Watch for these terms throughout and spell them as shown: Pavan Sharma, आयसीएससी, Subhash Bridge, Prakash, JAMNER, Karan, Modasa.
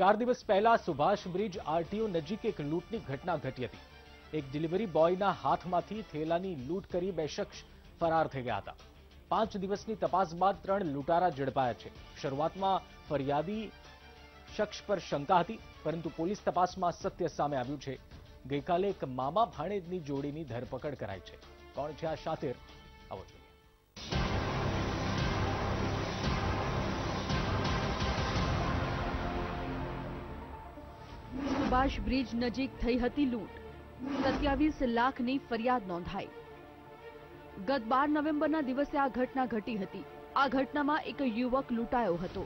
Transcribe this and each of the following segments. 4 દિવસ પહેલા Subhash bridge RTO નજીક એક લૂંટની ઘટના ઘટી હતી। એક ડિલિવરી બોયના હાથમાંથી થેલાની લૂંટ કરી બે શખ્સ ફરાર થઈ ગયા હતા। 5 દિવસની તપાસ બાદ 3 લૂંટારા ઝડપાયા છે। શરૂઆતમાં ફરિયાદી શખ્સ પર શંકા હતી, પરંતુ પોલીસ તપાસમાં સત્ય સામે આવ્યું છે। ગઈકાલે એક મામા ભાણેજની જોડીની ધરપકડ કરાઈ છે। કોણ છે આ શાતિર, આવો જોઈએ। सुभाष ब्रिज नजीक थई हती लूंट, 27 लाख नी फरियाद नोंधाई। गत 12 नवेम्बर ना दिवसे आ घटना घटी हती। आ घटना में एक युवक लूंटायो हतो।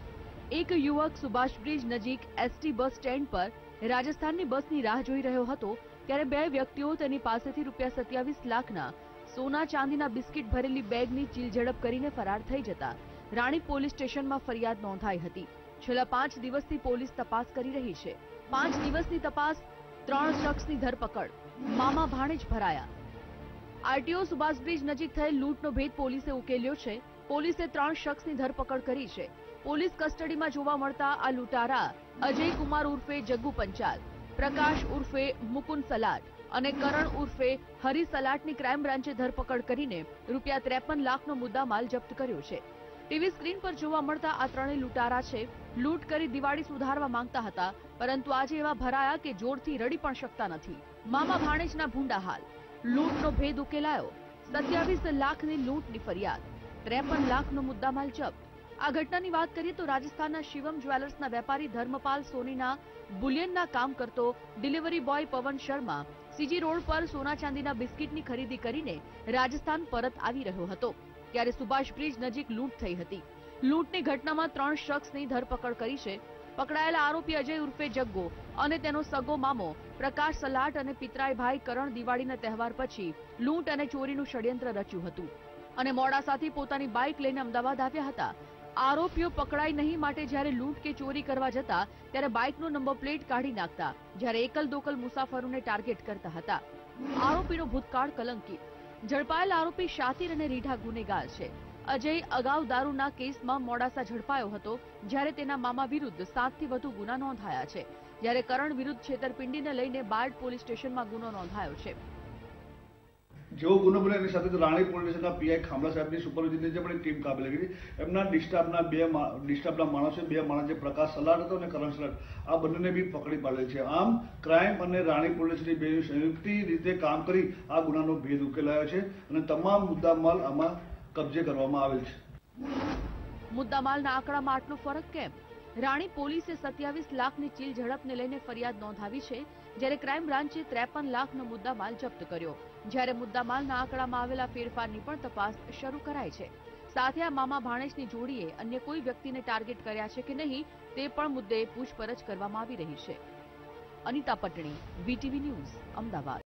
एक युवक सुभाष ब्रिज नजीक एसटी बस स्टेण्ड पर राजस्थान नी बस नी राह जोई रह्यो हतो, त्यारे बे व्यक्तिओ तेनी पासेथी ₹27 लाख ना सोना चांदी ना बिस्किट भरेली बेग नी चीलझड़प करीने फरार थई जता राणी पोलीस स्टेशन में फरियाद नोंधाई हती। छेल्ला 5 दिवसथी पोलीस तपास करी रही छे। 5 दिवसनी तपास, 3 शख्सनी धरपकड़, मामा भाणेज भराया। आरटीओ सुभाष ब्रिज नजीक थयेल लूंटनो भेद पोलीसे उकेल्यो छे। पोलीसे 3 शख्सनी धरपकड़ करी छे। पोलीस कस्टडीमां जोवा मळता आ लूंटारा अजय कुमार उर्फे जग्गू पंचाल, प्रकाश उर्फे मुकुंद सलाट अने करण उर्फे हरि सलाटनी क्राइम ब्रांचे धरपकड़ करीने ₹53 लाखनो मुद्दामाल जप्त कर्यो छे। टीवी स्क्रीन पर जोवा मळता आ त्रणेय लूंटारा छे। लूंट करी दिवाळी सुधारवा मांगता हता, परंतु आजे एवा भराया के जोरथी रड़ी पण शकता नथी। मामा भाणेजना भूंडा हाल, लूंटनो भेद उकेलायो। 27 लाखनी लूंटनी फरियाद, 53 लाखनो मुद्दामाल जप्त। आ घटनानी वात करीए तो राजस्थानना शिवम ज्वेलर्सना वेपारी धर्मपाल सोनीना बुलियनना काम करतो डिलिवरी बॉय पवन शर्मा सीजी रोड पर सोना चांदीना बिस्किटनी खरीदी करीने राजस्थान परत आवी रह्यो हतो, त्यारे सुभाष ब्रिज नजीक लूंट थई हती। लूंटनी घटनामां 3 शख्सनी धरपकड़ करी छे। पकड़ायेला आरोपी अजय उर्फे जग्गो अने तेनो सगो मामो प्रकाश सलाट अने पितराई भाई करण दिवाळीना तहेवार पछी लूंट अने चोरीनुं षड्यंत्र रच्युं हतुं अने मोडासाथी पोतानी बाइक लईने अमदावाद આવ્યા હતા। आरोपीओ पकड़ाई नहीं माटे ज्यारे लूंट के चोरी करवा जता त्यारे बाइकनो नंबर प्लेट काढी नाखता, ज्यारे एकल दोकल मुसाफरोने टार्गेट करता हता। आरोपीनो भूतकाळ कलंकित। झड़पायेला आरोपी शातिर अने रीढ़ा गुनेगार छे। अजय अगाऊ दारूना केसमां मोडासा झड़पायो हतो, ज्यारे तेना मामा विरुद्ध 7 थी वधु गुना नोंधाया छे, ज्यारे करण विरुद्ध छेतरपिंडीने लईने बार्ड पोलीस स्टेशनमां गुनो नोंधायो छे। जो गुनो बन्यो एनी साथे तो राणी पोलीस स्टेशनना पीआई खामला साहेबनी सुपरविजननी जे पण टीम काबे लागी हती। एमना डिस्टर्बना माणसोए बे माणस जे प्रकाश सलाट हतो अने करण सलाट आ बन्नेने बी पकडी पाडेल छे। आम क्राइम अने राणी पोलीसनी बेय संयुक्त रीते काम करी आ गुनानो भेद उकेलायो छे अने तमाम मुद्दामाल आमां कब्जे करवामां आवेल छे। मुद्दामालना आंकड़ामां आटलो फरक केम? राणी पोलीसे 27 लाखनी चील झड़पने लईने फरियाद नोंधावी छे, ज्यारे क्राइम ब्रांचे 53 लाखनो मुद्दामाल जप्त कर्यो। ज्यारे मुद्दामालना आंकड़ामां आवेला फेरफारनी पण तपास शरू कराई छे। साथे आ मामा भाणेजनी जोड़ीए अन्य कोई व्यक्तिने टार्गेट कर्या छे के नहीं ते पण मुद्दे पूछपरछ करवामां आवी रही छे। Anita Patni, VTV news, Ahmedabad.